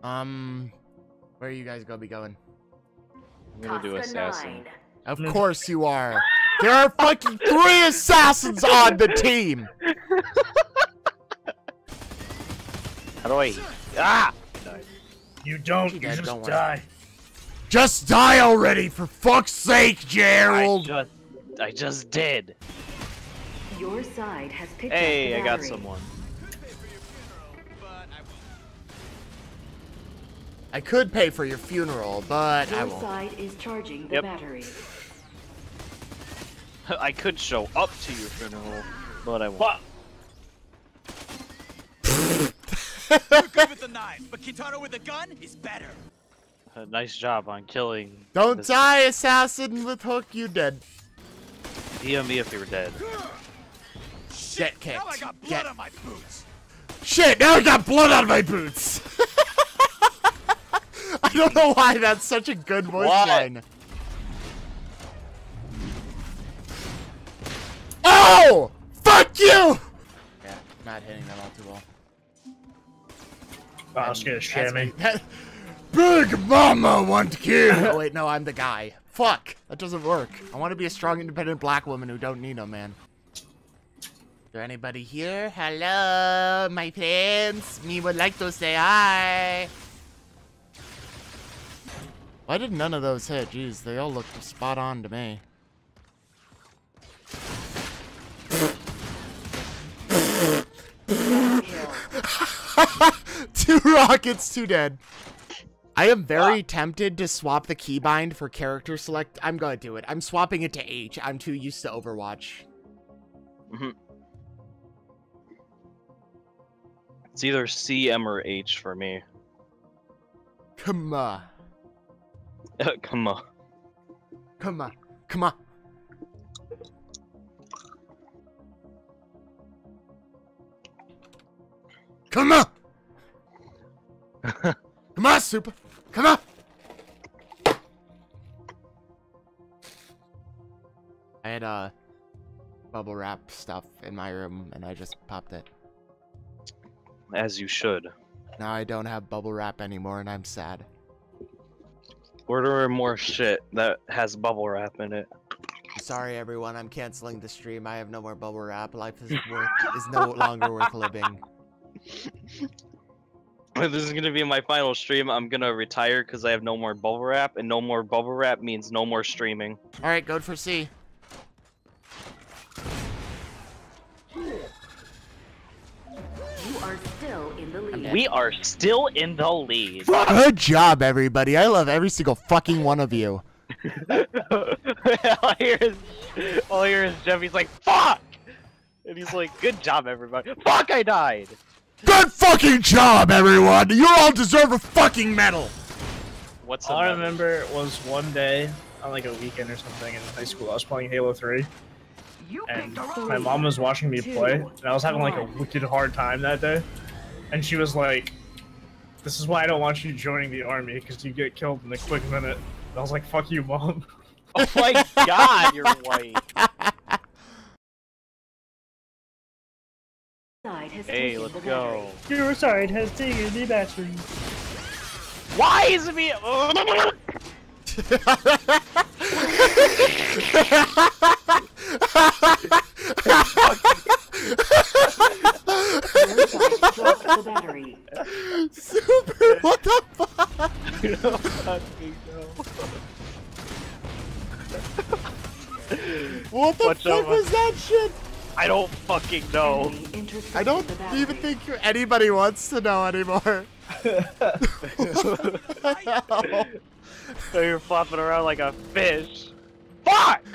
Where are you guys gonna be going? I'm gonna do assassin. Of course you are. There are fucking 3 assassins on the team. How do I? Ah! You don't. You just don't die. Just die already, for fuck's sake, Gerald. I just did. Your side has picked hey, up the I got someone. I could pay for your funeral, but I won't. Your side is charging the battery. I could show up to your funeral, but I won't. You're good with the knife, but Kitaro with a gun is better. Nice job on killing. Don't die, assassin with hook. You dead. DM me if you were dead. Shit, get kicked. Now I got blood on my boots. Shit, now I got blood on my boots. I don't know why that's such a good voice line. Oh! Fuck you! Yeah, not hitting them all too well. Oh, I was gonna shimmy. Big Mama want kill. Oh wait, no, I'm the guy. Fuck, that doesn't work. I want to be a strong, independent black woman who don't need no man. Is there anybody here? Hello, my friends. Me would like to say hi. Why did none of those hit? Jeez, they all looked spot on to me. Two rockets, 2 dead. I am very tempted to swap the keybind for character select. I'm gonna do it. I'm swapping it to H. I'm too used to Overwatch. Mm-hmm. It's either C, M, or H for me. Come on. Come on. Come on. Come on. Come on. Come on, Super. Come on. I had bubble wrap stuff in my room and I just popped it. As you should. Now I don't have bubble wrap anymore and I'm sad. Order more shit that has bubble wrap in it. Sorry everyone, I'm canceling the stream. I have no more bubble wrap. Life is no longer worth living. This is gonna be my final stream. I'm gonna retire because I have no more bubble wrap, and no more bubble wrap means no more streaming. All right, go for C. We are still in the lead. Good job, everybody. I love every single fucking one of you. all I hear is Jeffy's like, fuck! And he's like, good job, everybody. Fuck, I died! Good fucking job, everyone! You all deserve a fucking medal! What's all I remember was one day, on like a weekend or something in high school, I was playing Halo 3. And my mom was watching me play, and I was having like a wicked hard time that day. And she was like, this is why I don't want you joining the army, because you get killed in a quick minute. And I was like, fuck you, mom. Oh my god, you're white. Hey, let's go. Your side has taken the battery. Why is it me? Super, what the fuck? What the fuck was that shit? I don't fucking know. I don't even think anybody wants to know anymore. So you're flopping around like a fish. Fuck!